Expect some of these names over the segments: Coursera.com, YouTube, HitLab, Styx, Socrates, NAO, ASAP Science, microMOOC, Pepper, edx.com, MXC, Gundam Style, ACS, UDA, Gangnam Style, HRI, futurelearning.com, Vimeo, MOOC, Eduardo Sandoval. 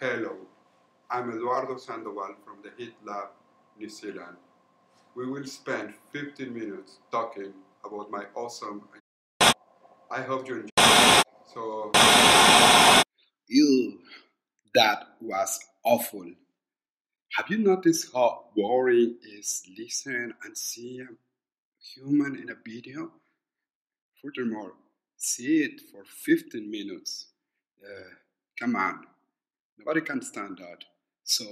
Hello, I'm Eduardo Sandoval from the HitLab, New Zealand. We will spend 15 minutes talking about my awesome idea. I hope you enjoy it. So... Ew, that was awful. Have you noticed how boring is listen and see a human in a video? Furthermore, see it for 15 minutes. Come on. Nobody can stand that. So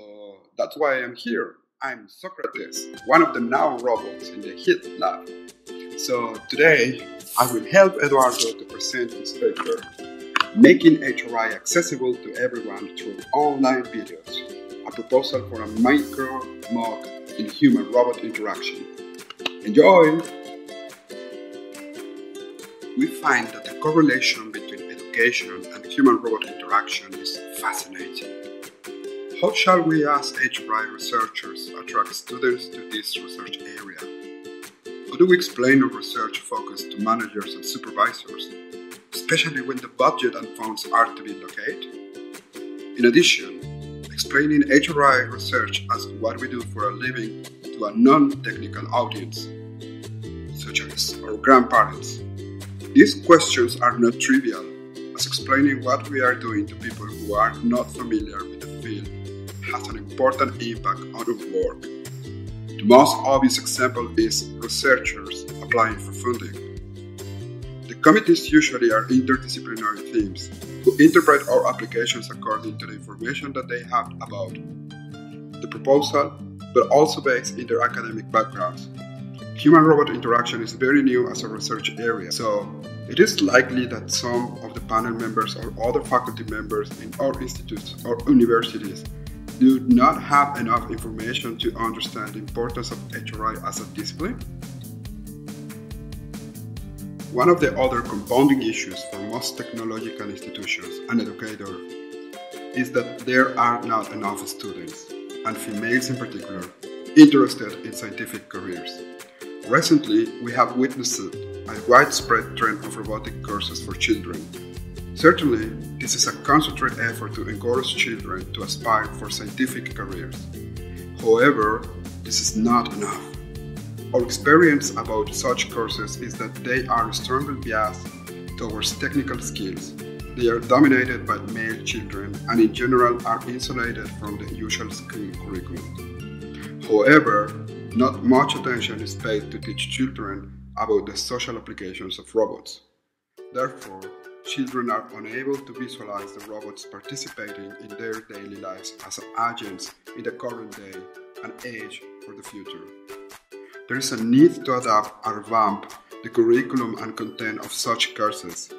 that's why I'm here. I'm Socrates, one of the NAO robots in the HIT lab. So today, I will help Eduardo to present his paper, Making HRI Accessible to Everyone Through Online Videos, a proposal for a microMOOC in human-robot interaction. Enjoy! We find that the correlation between education and human-robot interaction is fascinating. How shall we as HRI researchers attract students to this research area? How do we explain our research focus to managers and supervisors, especially when the budget and funds are to be allocated? In addition, explaining HRI research as what we do for a living to a non-technical audience, such as our grandparents. These questions are not trivial, as explaining what we are doing to people who are not familiar with the field has an important impact on our work. The most obvious example is researchers applying for funding. The committees usually are interdisciplinary teams who interpret our applications according to the information that they have about the proposal, but also based in their academic backgrounds. Human-robot interaction is very new as a research area, so it is likely that some of the panel members or other faculty members in our institutes or universities do not have enough information to understand the importance of HRI as a discipline. One of the other compounding issues for most technological institutions and educators is that there are not enough students, and females in particular, interested in scientific careers. Recently, we have witnessed a widespread trend of robotic courses for children. Certainly, this is a concentrated effort to encourage children to aspire for scientific careers. However, this is not enough. Our experience about such courses is that they are strongly biased towards technical skills. They are dominated by male children and in general are insulated from the usual school curriculum. However, not much attention is paid to teach children about the social applications of robots. Therefore, children are unable to visualize the robots participating in their daily lives as agents in the current day and age for the future. There is a need to adapt or revamp the curriculum and content of such courses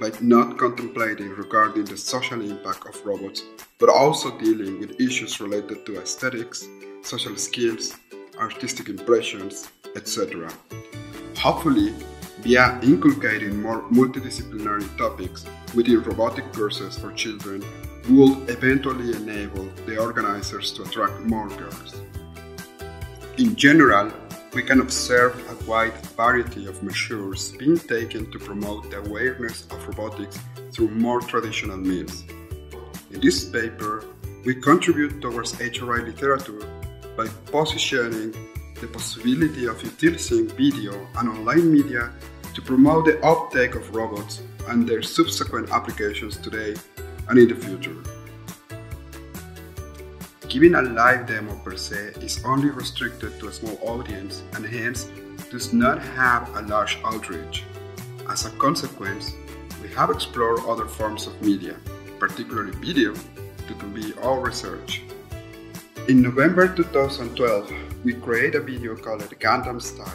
by not contemplating regarding the social impact of robots, but also dealing with issues related to aesthetics, social skills, artistic impressions, etc. Hopefully, via inculcating more multidisciplinary topics within robotic courses for children will eventually enable the organizers to attract more girls. In general, we can observe a wide variety of measures being taken to promote the awareness of robotics through more traditional means. In this paper, we contribute towards HRI literature by positioning the possibility of utilizing video and online media to promote the uptake of robots and their subsequent applications today and in the future. Giving a live demo per se is only restricted to a small audience and hence does not have a large outreach. As a consequence, we have explored other forms of media, particularly video, that can be our research. In November 2012, we created a video called Gangnam Style,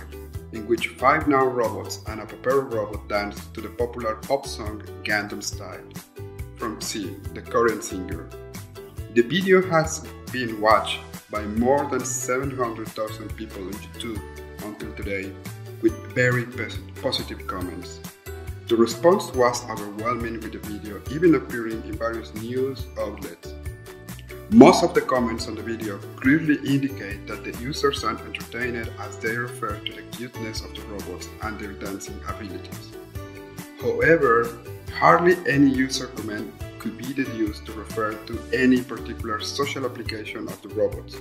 in which 5 NAO robots and a Pepper robot danced to the popular pop song Gangnam Style, from C, the Korean singer. The video has been watched by more than 700,000 people on YouTube until today, with very positive comments. The response was overwhelming, with the video even appearing in various news outlets. Most of the comments on the video clearly indicate that the users are entertained as they refer to the cuteness of the robots and their dancing abilities. However, hardly any user comment could be deduced to refer to any particular social application of the robots,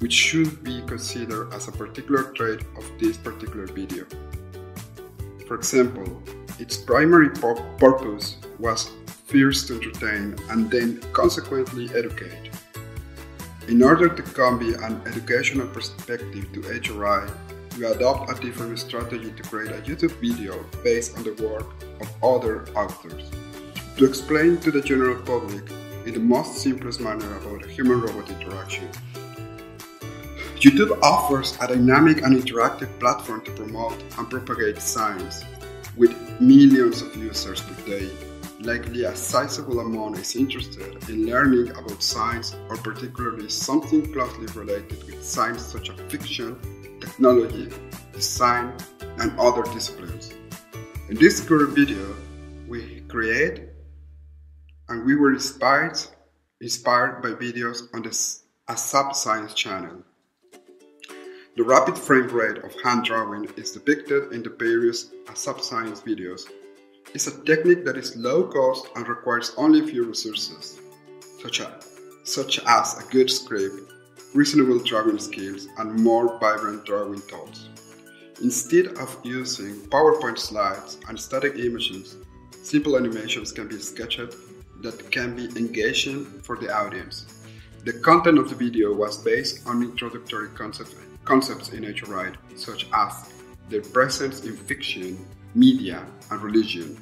which should be considered as a particular trait of this particular video. For example, its primary purpose was first to entertain and then consequently educate. In order to convey an educational perspective to HRI, we adopt a different strategy to create a YouTube video based on the work of other authors, to explain to the general public in the most simplest manner about the human-robot interaction. YouTube offers a dynamic and interactive platform to promote and propagate science, with millions of users per day. Likely a sizable amount is interested in learning about science, or particularly something closely related with science such as fiction, technology, design, and other disciplines. In this current video, we create and we were inspired by videos on the ASAP Science channel. The rapid frame rate of hand drawing is depicted in the various ASAP Science videos. It's a technique that is low cost and requires only few resources, such as a good script, reasonable drawing skills, and more vibrant drawing tools. Instead of using PowerPoint slides and static images, simple animations can be sketched that can be engaging for the audience. The content of the video was based on introductory concepts in HRI, such as their presence in fiction, media, and religion,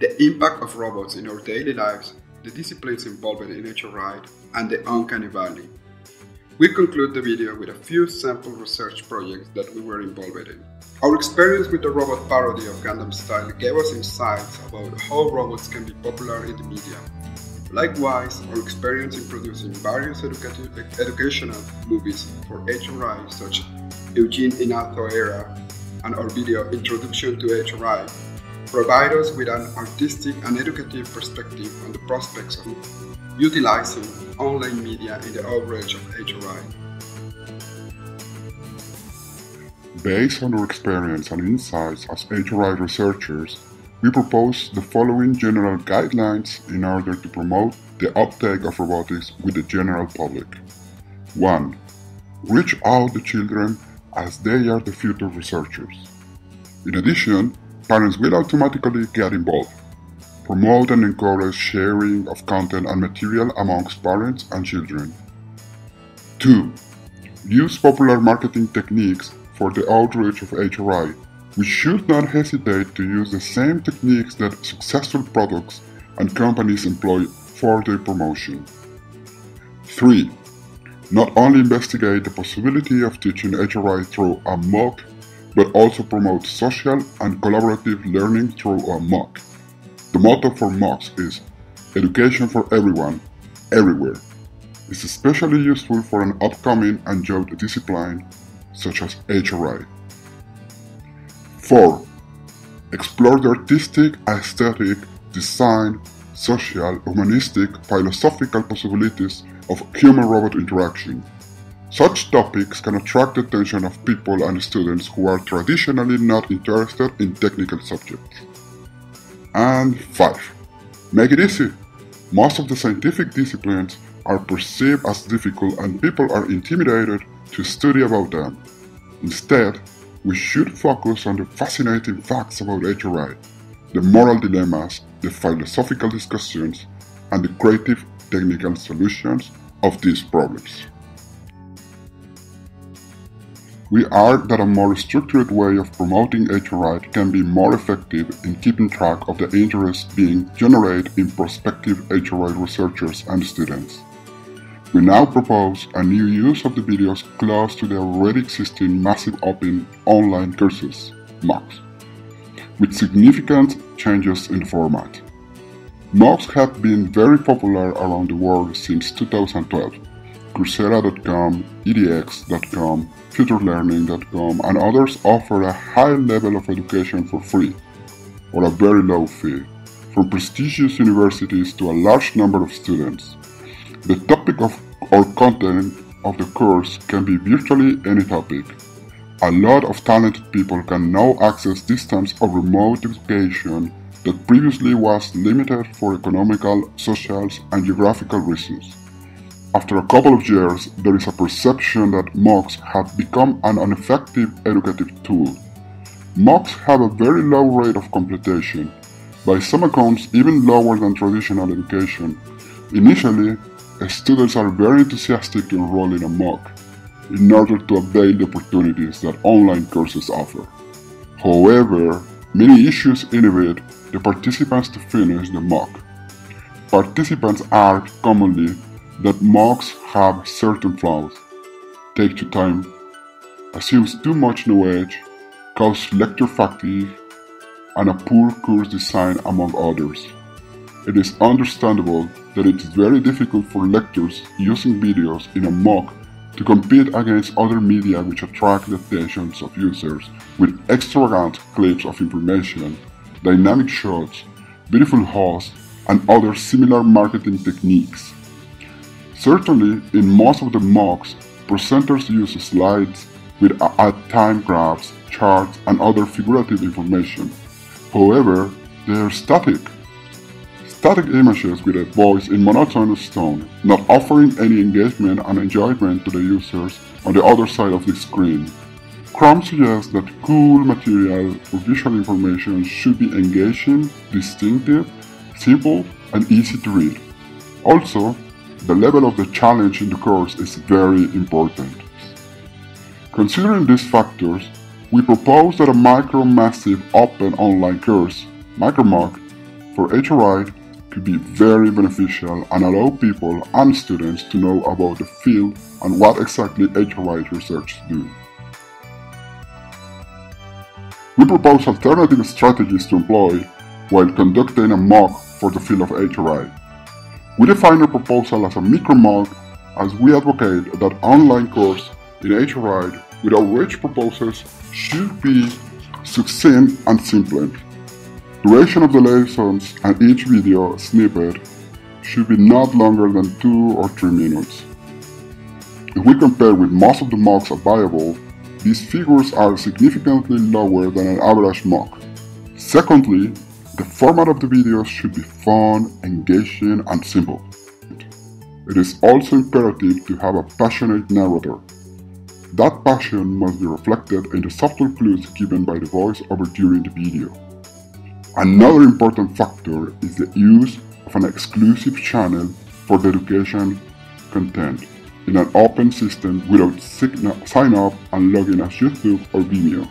the impact of robots in our daily lives, the disciplines involved in HRI, and the uncanny valley. We conclude the video with a few sample research projects that we were involved in. Our experience with the robot parody of Gundam Style gave us insights about how robots can be popular in the media. Likewise, our experience in producing various educational movies for HRI, such as Eugene Inazo Era, and our video Introduction to HRI, provide us with an artistic and educative perspective on the prospects of utilizing online media in the outreach of HRI. Based on our experience and insights as HRI researchers, we propose the following general guidelines in order to promote the uptake of robotics with the general public. 1. Reach out to children as they are the future researchers. In addition, parents will automatically get involved. Promote and encourage sharing of content and material amongst parents and children. 2. Use popular marketing techniques for the outreach of HRI. We should not hesitate to use the same techniques that successful products and companies employ for their promotion. 3. Not only investigate the possibility of teaching HRI through a MOOC, but also promote social and collaborative learning through a MOOC. The motto for MOOCs is Education for Everyone, Everywhere. It's especially useful for an upcoming and job discipline such as HRI. 4. Explore the artistic, aesthetic, design, social, humanistic, philosophical possibilities of human-robot interaction. Such topics can attract the attention of people and students who are traditionally not interested in technical subjects. And 5. Make it easy. Most of the scientific disciplines are perceived as difficult and people are intimidated to study about them. Instead, we should focus on the fascinating facts about HRI, the moral dilemmas, the philosophical discussions, and the creative technical solutions of these problems. We argue that a more structured way of promoting HRI can be more effective in keeping track of the interest being generated in prospective HRI researchers and students. We now propose a new use of the videos close to the already existing massive open online courses, MOOCs, with significant changes in the format. MOOCs have been very popular around the world since 2012. Coursera.com, edx.com, futurelearning.com, and others offer a high level of education for free, or a very low fee, from prestigious universities to a large number of students. The topic of or content of the course can be virtually any topic. A lot of talented people can now access distance or remote education that previously was limited for economical, social, and geographical reasons. After a couple of years, there is a perception that MOOCs have become an ineffective educative tool. MOOCs have a very low rate of completion, by some accounts even lower than traditional education. Initially, students are very enthusiastic to enroll in a MOOC in order to avail the opportunities that online courses offer. However, many issues inhibit the participants to finish the MOOC. Participants argue commonly that MOOCs have certain flaws: take too time, assumes too much knowledge, cause lecture fatigue, and a poor course design, among others. It is understandable that it is very difficult for lecturers using videos in a MOOC to compete against other media which attract the attention of users with extravagant clips of information, dynamic shots, beautiful hosts, and other similar marketing techniques. Certainly, in most of the MOOCs, presenters use slides with time graphs, charts, and other figurative information. However, they are static. Static images with a voice in monotonous tone, not offering any engagement and enjoyment to the users on the other side of the screen. Chrome suggests that cool material or visual information should be engaging, distinctive, simple, and easy to read. Also, the level of the challenge in the course is very important. Considering these factors, we propose that a micro-massive open online course, microMOOC, for HRI could be very beneficial and allow people and students to know about the field and what exactly HRI research do. We propose alternative strategies to employ while conducting a MOOC for the field of HRI. We define our proposal as a microMOOC, as we advocate that online course in HRI with outreach proposals should be succinct and simple. Duration of the lessons and each video snippet should be not longer than 2 or 3 minutes. If we compare with most of the MOOCs available, these figures are significantly lower than an average MOOC. Secondly, the format of the videos should be fun, engaging, and simple. It is also imperative to have a passionate narrator. That passion must be reflected in the subtle clues given by the voiceover during the video. Another important factor is the use of an exclusive channel for the education content in an open system without sign up and login as YouTube or Vimeo.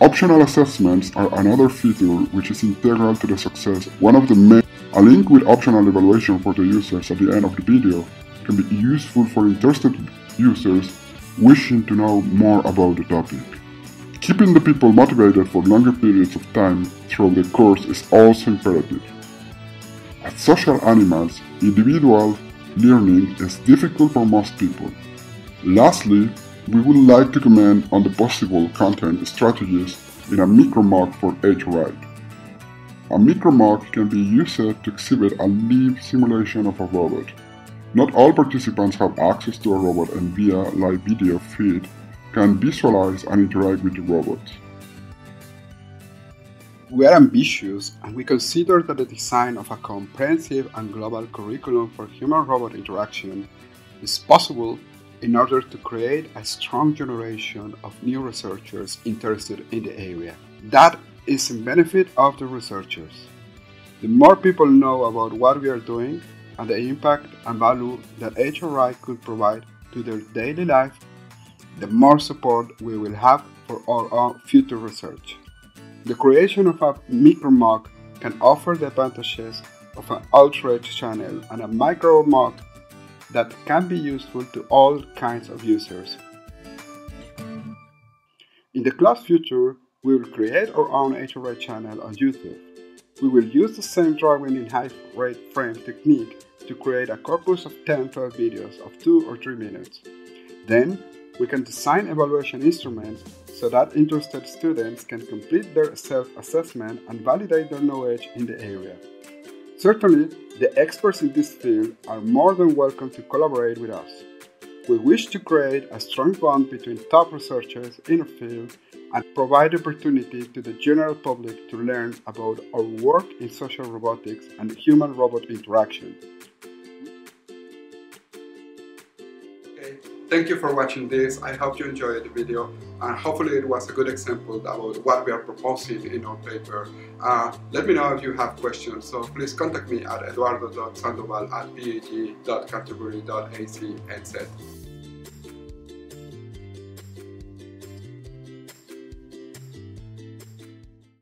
Optional assessments are another feature which is integral to the success. One of the main, a link with optional evaluation for the users at the end of the video can be useful for interested users wishing to know more about the topic. Keeping the people motivated for longer periods of time throughout the course is also imperative. As social animals, individual learning is difficult for most people. Lastly, we would like to comment on the possible content strategies in a microMOOC for HRI. A microMOOC can be used to exhibit a live simulation of a robot. Not all participants have access to a robot, and via live video feed can visualize and interact with the robot. We are ambitious, and we consider that the design of a comprehensive and global curriculum for human-robot interaction is possible in order to create a strong generation of new researchers interested in the area. That is in benefit of the researchers. The more people know about what we are doing and the impact and value that HRI could provide to their daily life, the more support we will have for our own future research. The creation of a microMOOC can offer the advantages of an outreach channel and a microMOOC that can be useful to all kinds of users. In the close future, we will create our own HRI channel on YouTube. We will use the same drawing in high-rate frame technique to create a corpus of 10-12 videos of 2 or 3 minutes. Then, we can design evaluation instruments so that interested students can complete their self-assessment and validate their knowledge in the area. Certainly, the experts in this field are more than welcome to collaborate with us. We wish to create a strong bond between top researchers in a field and provide opportunity to the general public to learn about our work in social robotics and human-robot interaction. Okay, thank you for watching this. I hope you enjoyed the video and hopefully it was a good example about what we are proposing in our paper. Let me know if you have questions, so please contact me at eduardo.sandoval@bag.canterbury.ac.nz.